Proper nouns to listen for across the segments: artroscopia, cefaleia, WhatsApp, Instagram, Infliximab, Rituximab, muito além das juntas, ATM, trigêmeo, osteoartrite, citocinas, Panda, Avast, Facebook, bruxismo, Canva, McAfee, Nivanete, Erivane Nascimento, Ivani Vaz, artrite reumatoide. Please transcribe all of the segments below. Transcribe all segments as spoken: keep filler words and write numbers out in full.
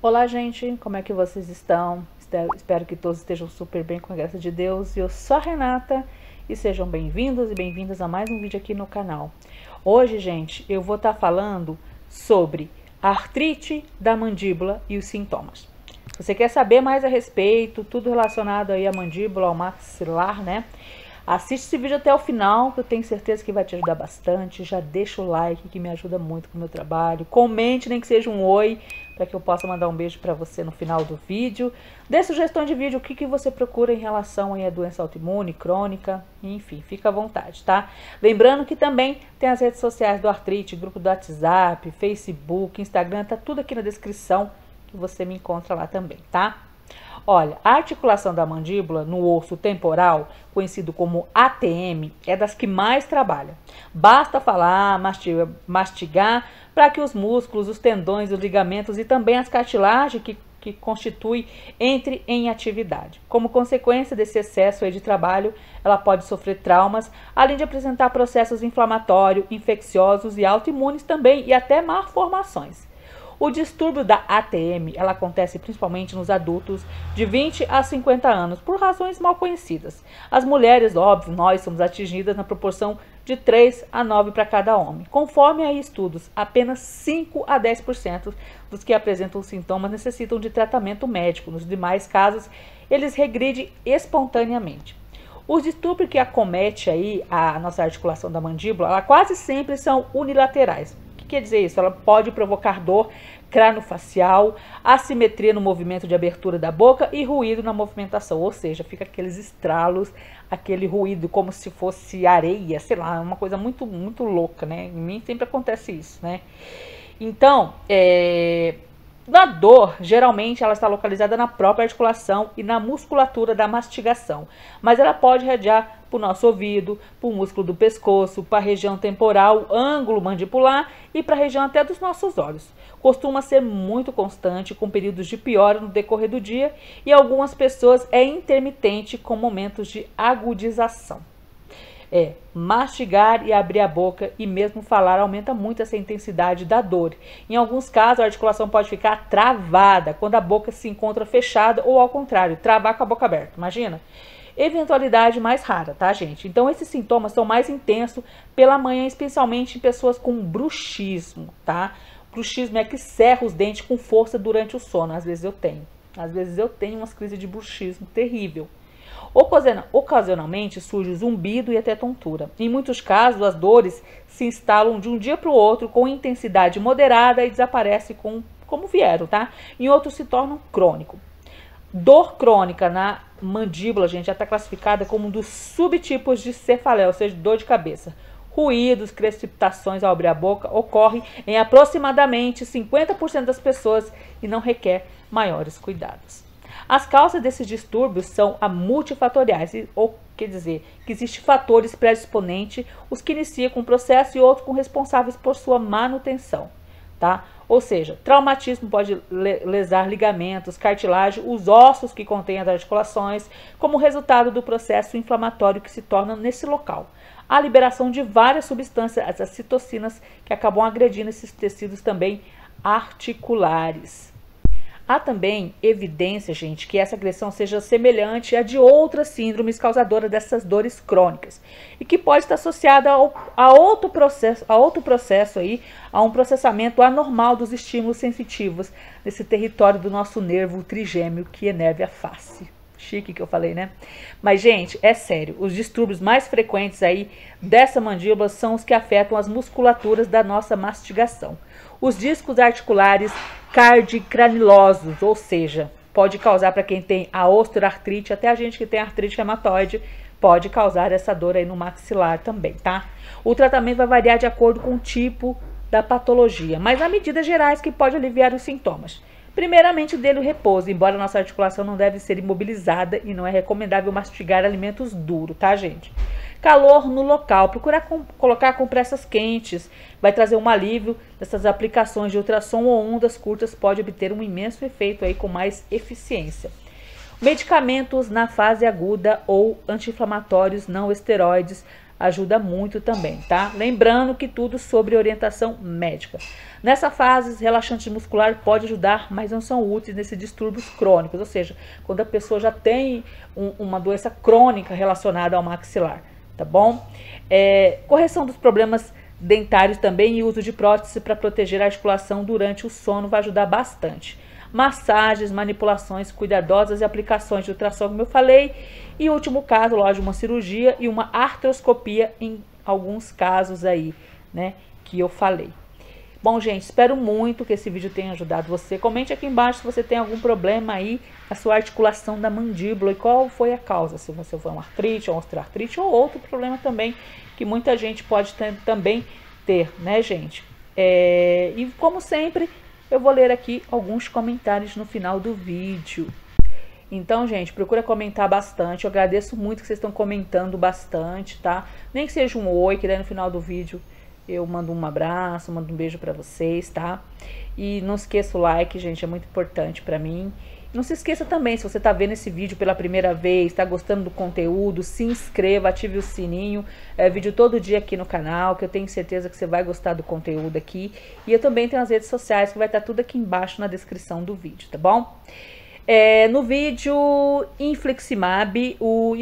Olá, gente, como é que vocês estão? Espero que todos estejam super bem, com a graça de Deus. Eu sou a Renata e sejam bem-vindos e bem-vindas a mais um vídeo aqui no canal. Hoje, gente, eu vou estar falando sobre artrite da mandíbula e os sintomas. Você quer saber mais a respeito, tudo relacionado aí à mandíbula, ao maxilar, né? Assiste esse vídeo até o final, que eu tenho certeza que vai te ajudar bastante. Já deixa o like, que me ajuda muito com o meu trabalho. Comente, nem que seja um oi, para que eu possa mandar um beijo para você no final do vídeo. Dê sugestão de vídeo, o que, que você procura em relação aí à doença autoimune, crônica, enfim, fica à vontade, tá? Lembrando que também tem as redes sociais do Artrite, grupo do WhatsApp, Facebook, Instagram, tá tudo aqui na descrição, que você me encontra lá também, tá? Olha, a articulação da mandíbula no osso temporal, conhecido como A T M, é das que mais trabalha. Basta falar, mastigar, mastigar para que os músculos, os tendões, os ligamentos e também as cartilagens que, que constituem entre em atividade. Como consequência desse excesso de trabalho, ela pode sofrer traumas, além de apresentar processos inflamatórios, infecciosos e autoimunes também, e até malformações. O distúrbio da A T M, ela acontece principalmente nos adultos de vinte a cinquenta anos, por razões mal conhecidas. As mulheres, óbvio, nós somos atingidas na proporção de três a nove para cada homem. Conforme aí estudos, apenas cinco a dez por cento dos que apresentam sintomas necessitam de tratamento médico. Nos demais casos, eles regridem espontaneamente. Os distúrbios que acomete aí a nossa articulação da mandíbula, ela quase sempre são unilaterais. Quer dizer isso, ela pode provocar dor craniofacial, assimetria no movimento de abertura da boca e ruído na movimentação, ou seja, fica aqueles estralos, aquele ruído como se fosse areia, sei lá, uma coisa muito, muito louca, né? Em mim sempre acontece isso, né? Então, é... a dor, geralmente, ela está localizada na própria articulação e na musculatura da mastigação, mas ela pode irradiar para o nosso ouvido, para o músculo do pescoço, para a região temporal, ângulo mandibular e para a região até dos nossos olhos. Costuma ser muito constante, com períodos de piora no decorrer do dia, e algumas pessoas é intermitente, com momentos de agudização. É, mastigar e abrir a boca e mesmo falar aumenta muito essa intensidade da dor. Em alguns casos, a articulação pode ficar travada quando a boca se encontra fechada ou, ao contrário, travar com a boca aberta. Imagina? Eventualidade mais rara, tá, gente? Então, esses sintomas são mais intensos pela manhã, especialmente em pessoas com bruxismo, tá? Bruxismo é que cerra os dentes com força durante o sono. Às vezes eu tenho. Às vezes eu tenho umas crises de bruxismo terrível. Ocasionalmente surge zumbido e até tontura. Em muitos casos, as dores se instalam de um dia para o outro com intensidade moderada e desaparecem com, como vieram, tá? Em outros se tornam crônico. Dor crônica na mandíbula, gente, já está classificada como um dos subtipos de cefaleia, ou seja, dor de cabeça. Ruídos, crepitações ao abrir a boca ocorrem em aproximadamente cinquenta por cento das pessoas e não requer maiores cuidados. As causas desses distúrbios são a multifatoriais, ou quer dizer, que existem fatores predisponentes, os que iniciam com o processo e outros com responsáveis por sua manutenção, tá? Ou seja, traumatismo pode lesar ligamentos, cartilagem, os ossos que contêm as articulações, como resultado do processo inflamatório que se torna nesse local. A liberação de várias substâncias, as citocinas, que acabam agredindo esses tecidos também articulares. Há também evidência, gente, que essa agressão seja semelhante à de outras síndromes causadoras dessas dores crônicas e que pode estar associada ao, a outro processo, a outro processo aí, a um processamento anormal dos estímulos sensitivos nesse território do nosso nervo trigêmeo que inerva a face. Chique que eu falei, né? Mas, gente, é sério, os distúrbios mais frequentes aí dessa mandíbula são os que afetam as musculaturas da nossa mastigação. Os discos articulares cardicranilosos, ou seja, pode causar para quem tem a osteoartrite, até a gente que tem artrite reumatoide, pode causar essa dor aí no maxilar também, tá? O tratamento vai variar de acordo com o tipo da patologia, mas há medidas gerais que pode aliviar os sintomas. Primeiramente, dele o repouso, embora nossa articulação não deve ser imobilizada e não é recomendável mastigar alimentos duros, tá, gente? Calor no local, procurar com, colocar compressas quentes, vai trazer um alívio dessas aplicações de ultrassom ou ondas curtas, pode obter um imenso efeito aí com mais eficiência. Medicamentos na fase aguda ou anti-inflamatórios não esteroides ajuda muito também, tá? Lembrando que tudo sobre orientação médica. Nessa fase, os relaxantes musculares podem ajudar, mas não são úteis nesses distúrbios crônicos, ou seja, quando a pessoa já tem um, uma doença crônica relacionada ao maxilar, tá bom? É, correção dos problemas dentários também e uso de prótese para proteger a articulação durante o sono vai ajudar bastante. Massagens, manipulações cuidadosas e aplicações de ultrassom, como eu falei. E último caso, lógico, uma cirurgia e uma artroscopia em alguns casos aí, né, que eu falei. Bom, gente, espero muito que esse vídeo tenha ajudado você. Comente aqui embaixo se você tem algum problema aí na sua articulação da mandíbula e qual foi a causa. Se você foi uma artrite, uma osteoartrite ou outro problema também que muita gente pode ter, também ter, né, gente? É, e como sempre, eu vou ler aqui alguns comentários no final do vídeo. Então, gente, procura comentar bastante. Eu agradeço muito que vocês estão comentando bastante, tá? Nem que seja um oi, que daí no final do vídeo eu mando um abraço, mando um beijo pra vocês, tá? E não esqueça o like, gente, é muito importante pra mim. Não se esqueça também, se você tá vendo esse vídeo pela primeira vez, tá gostando do conteúdo, se inscreva, ative o sininho. É vídeo todo dia aqui no canal, que eu tenho certeza que você vai gostar do conteúdo aqui. E eu também tenho as redes sociais, que vai estar tudo aqui embaixo na descrição do vídeo, tá bom? É, no vídeo Infliximab, o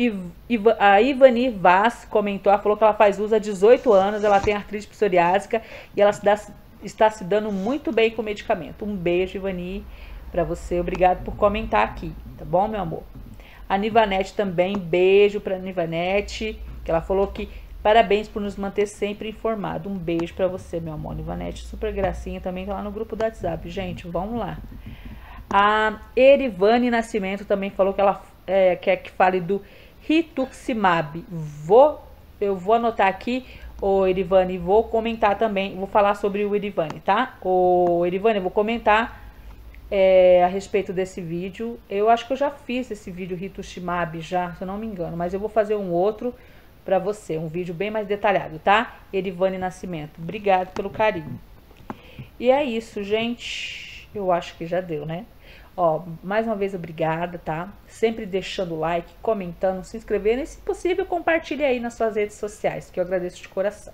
Iva, a Ivani Vaz comentou, ela falou que ela faz uso há dezoito anos, ela tem artrite psoriásica e ela se dá, está se dando muito bem com o medicamento. Um beijo, Ivani, para você. Obrigado por comentar aqui, tá bom, meu amor? A Nivanete também, beijo para a Nivanete, que ela falou que parabéns por nos manter sempre informado. Um beijo para você, meu amor. Nivanete, super gracinha também, tá lá no grupo do WhatsApp. Gente, vamos lá. A Erivane Nascimento também falou que ela é, quer que fale do Rituximab. Vou, eu vou anotar aqui, o Erivane, vou comentar também, vou falar sobre o Erivane, tá? O Erivane, eu vou comentar é, a respeito desse vídeo. Eu acho que eu já fiz esse vídeo Rituximab já, se eu não me engano, mas eu vou fazer um outro pra você, um vídeo bem mais detalhado, tá? Erivane Nascimento, obrigado pelo carinho. E é isso, gente. Eu acho que já deu, né? Ó, mais uma vez, obrigada, tá? Sempre deixando o like, comentando, se inscrevendo e, se possível, compartilhe aí nas suas redes sociais, que eu agradeço de coração.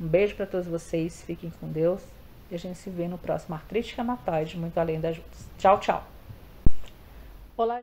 Um beijo pra todos vocês, fiquem com Deus e a gente se vê no próximo Artrite Reumatoide, muito além das juntas. Tchau, tchau! Olá.